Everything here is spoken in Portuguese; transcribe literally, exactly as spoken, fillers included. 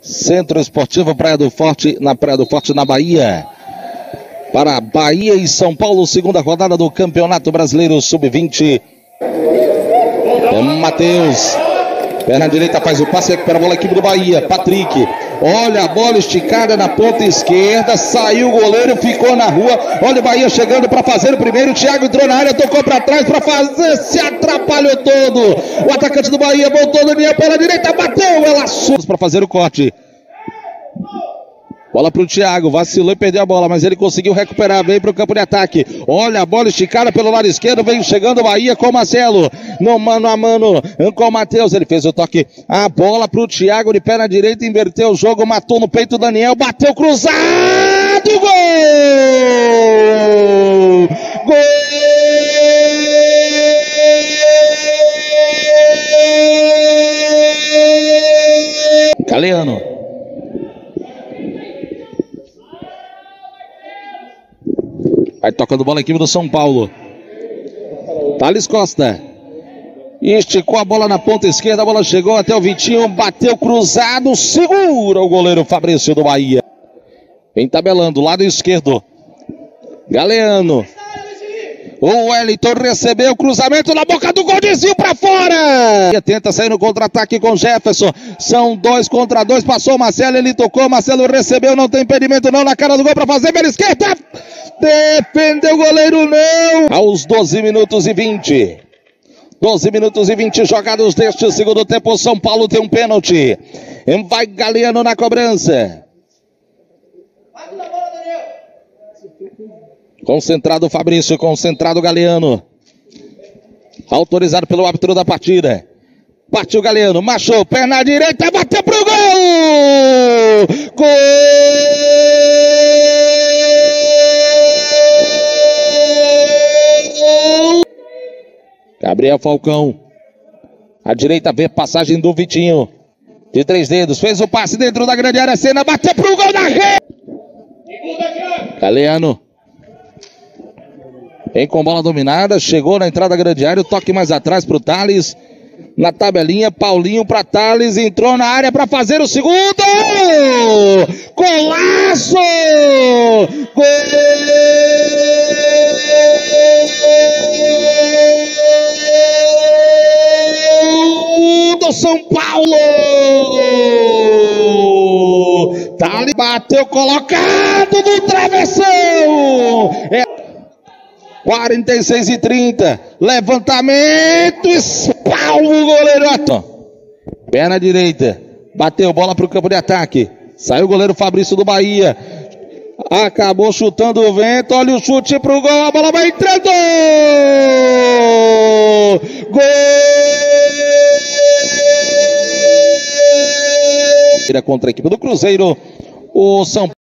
Centro Esportivo Praia do Forte, na Praia do Forte, na Bahia. Para Bahia e São Paulo, segunda rodada do Campeonato Brasileiro sub vinte. É Matheus. Perna direita faz o passe, recupera a bola aqui do Bahia. Patrick. Olha a bola esticada na ponta esquerda. Saiu o goleiro, ficou na rua. Olha o Bahia chegando para fazer o primeiro. Thiago entrou na área, tocou para trás para fazer. Se atrapalhou todo. O atacante do Bahia voltou. Daniel pela direita, bateu. Ela subiu para fazer o corte. Bola para o Thiago, vacilou e perdeu a bola, mas ele conseguiu recuperar, veio para o campo de ataque. Olha a bola esticada pelo lado esquerdo, veio chegando o Bahia com o Marcelo. No mano a mano com o Matheus, ele fez o toque. A bola para o Thiago de perna direita, inverteu o jogo, matou no peito o Daniel, bateu cruzado, gol! Gol! Galeano. Vai tocando bola a equipe do São Paulo. Talles Costa. Esticou a bola na ponta esquerda. A bola chegou até o Vitinho. Bateu cruzado. Segura o goleiro Fabrício do Bahia. Vem tabelando. Lado esquerdo. Galeano. O Wellington recebeu o cruzamento na boca do gol, desvio para fora. Tenta sair no contra-ataque com Jefferson. São dois contra dois. Passou o Marcelo, ele tocou. Marcelo recebeu, não tem impedimento não na cara do gol para fazer pela esquerda. Defendeu o goleiro, não. Aos doze minutos e vinte. doze minutos e vinte jogados deste segundo tempo. São Paulo tem um pênalti. Vai Galeano na cobrança. Concentrado o Fabrício, concentrado o Galeano. Autorizado pelo árbitro da partida. Partiu o Galeano, machou, perna direita, bateu pro gol! Gol! Gabriel Falcão. A direita vê passagem do Vitinho. De três dedos, fez o passe dentro da grande área, Senna bateu pro gol da rede! Galeano. Vem com bola dominada, chegou na entrada da grande área, o toque mais atrás para o Talles. Na tabelinha, Paulinho para Talles, entrou na área para fazer o segundo. Golaço! Gol do São Paulo! Talles bateu colocado do travessão! É... quarenta e seis e trinta, levantamento, espalma o goleiro. Perna direita, bateu bola para o campo de ataque, saiu o goleiro Fabrício do Bahia, acabou chutando o vento, olha o chute para o gol, a bola vai entrando, gol! Contra a equipe do Cruzeiro, o São Paulo.